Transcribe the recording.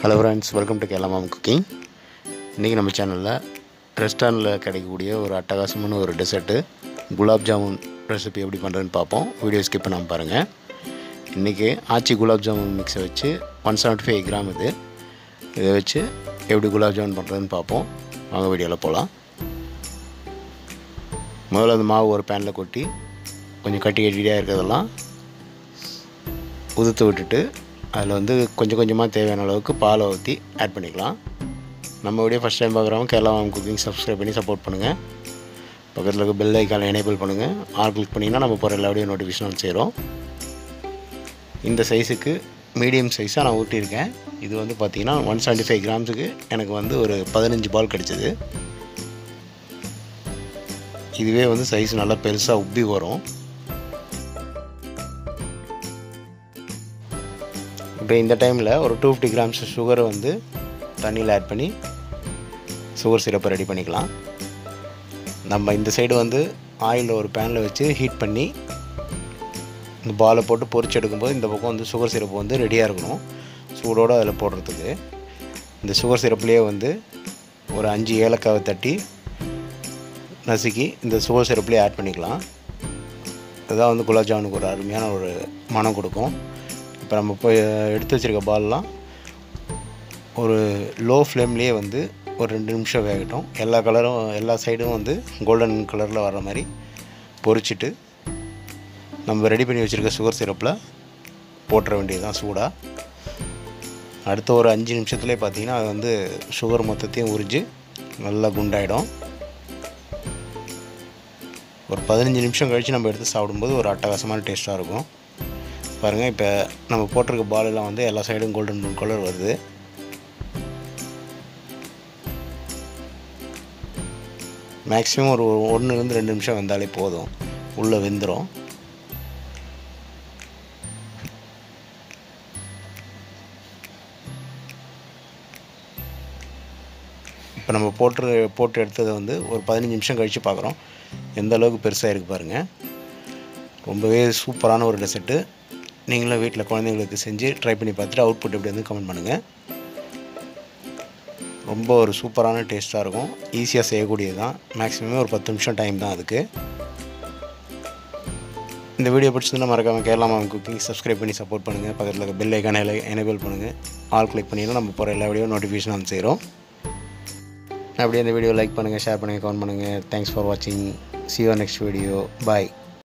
Hello friends, welcome to Kalamam Cooking. Today in our channel, restaurant ஒரு அட்டகாசமான ஒரு dessert, Gulab Jamun recipe எப்படி பண்றேன்னு பாப்போம். வீடியோ ஸ்கிப் பண்ணாம பாருங்க. இன்னைக்கு ஆச்சி Gulab Jamun mix வச்சு 175 கிராம் இது. இத வச்சு எப்படி Gulab Jamun பண்றேன்னு பாப்போம். வாங்க வீடியோல போலாம். முதல்ல அந்த மாவு ஒரு pan ல கொட்டி கொஞ்சம் கட்டி கட்டியா இருக்கதெல்லாம் உதித்து விட்டுட்டு அதுல வந்து கொஞ்சம் கொஞ்சமா தேவையான அளவுக்கு பால் ஊத்தி ஆட் பண்ணிக்கலாம். நம்ம வீடியோ ஃபர்ஸ்ட் டைம் பார்க்குறவங்க Kalamam Cooking Subscribe பண்ணி சப்போர்ட் பண்ணுங்க. பக்கத்துல இருக்க bell icon enable பண்ணுங்க. ஆல் கிளிக் பண்ணீனா நம்ம போற எல்லா வீடியோ நோட்டிஃபிகேஷன் சேரும். இந்த சைஸ்க்கு மீடியம் சைஸா நான் ஊத்தி இருக்கேன். இது வந்து பாத்தீங்கன்னா 175 கிராம்ஸ்க்கு எனக்கு வந்து ஒரு 15 பால் கிடைச்சது. இதுவே வந்து சைஸ் நல்லா பெருசா உப்பி வரும். இப்போ இந்த டைம்ல ஒரு 250 grams sugar வந்து தண்ணில ஆட் பண்ணி sugar syrup ரெடி பண்ணிக்கலாம். நம்ம இந்த சைடு வந்து oil ஒரு panல வச்சு ஹீட் பண்ணி இந்த பாலை போட்டு பொரிச்சு எடுக்கும்போது இந்த பக்கம் வந்து sugar syrup வந்து ரெடியா இருக்கும். சூடோட அதல போடுறதுக்கு இந்த sugar syrupலயே வந்து ஒரு 5 ஏலக்காவை தட்டி நசுக்கி இந்த sugar syrupலயே ஆட் பண்ணிக்கலாம். அதான் வந்து குலாப் ஜாமுனுக்கு ஒரு அருமையான ஒரு மணம் கொடுக்கும். இப்போ நம்ம போய் எடுத்து வச்சிருக்க பால்லாம் ஒரு லோ ஃப்ளேம்லயே வந்து ஒரு 2 நிமிஷம் வேகட்டும். எல்லா கலரும் எல்லா சைடும் வந்து கோல்டன் கலர்ல வர மாதிரி பொரிச்சிட்டு நம்ம ரெடி பண்ணி வச்சிருக்க சுகர் சிரப்ல போட்ற வேண்டியதுதான் சூடா. அடுத்து ஒரு 5 நிமிஷத்துலயே பாத்தீங்கன்னா அது வந்து சுகர் மொத்தத்தையும் உறிஞ்சி நல்லா குண்டாயிடும். ஒரு 15 நிமிஷம் கழிச்சு நம்ம எடுத்து சாப்பிடும்போது ஒரு அட்டகாசமான டேஸ்டா இருக்கும். பாருங்க இப்போ நம்ம போட்டுருக்க பால் எல்லாம் வந்து எல்லா சைடும் கோல்டன் ப்ளூ கலர் வருது. மேக்ஸிமம் ஒரு 1 இருந்து 2 நிமிஷம் வெந்தாலே போதும், உள்ள வெந்துரும். இப்போ நம்ம போட்டு எடுத்தது வந்து ஒரு 15 நிமிஷம் கழிச்சு பார்க்குறோம் எந்த அளவுக்கு பெருசாக இருக்கு பாருங்க. ரொம்பவே சூப்பரான ஒரு டெசர்ட். நீங்களும் வீட்டில் குழந்தைங்களுக்கு செஞ்சு ட்ரை பண்ணி பார்த்துட்டு அவுட்புட் எப்படி வந்து கமெண்ட் பண்ணுங்கள். ரொம்ப ஒரு சூப்பரான டேஸ்ட்டாக இருக்கும், ஈஸியாக செய்யக்கூடியது தான். மேக்ஸிமம் ஒரு 10 நிமிஷம் டைம் தான் அதுக்கு. இந்த வீடியோ பிடிச்சிருந்தா மறக்காமல் Kalamam Cooking Subscribe பண்ணி சப்போர்ட் பண்ணுங்கள். பக்கத்தில் இருக்க bell icon enable பண்ணுங்கள். ஆல் கிளிக் பண்ணினா நம்ம போகிற எல்லா வீடியோ நோட்டிஃபிகேஷன் வந்து சேரும். அப்படியே இந்த வீடியோ லைக் பண்ணுங்கள், ஷேர் பண்ணுங்கள், கமெண்ட் பண்ணுங்கள். தேங்க்ஸ் ஃபார் வாட்சிங். See you next video. Bye.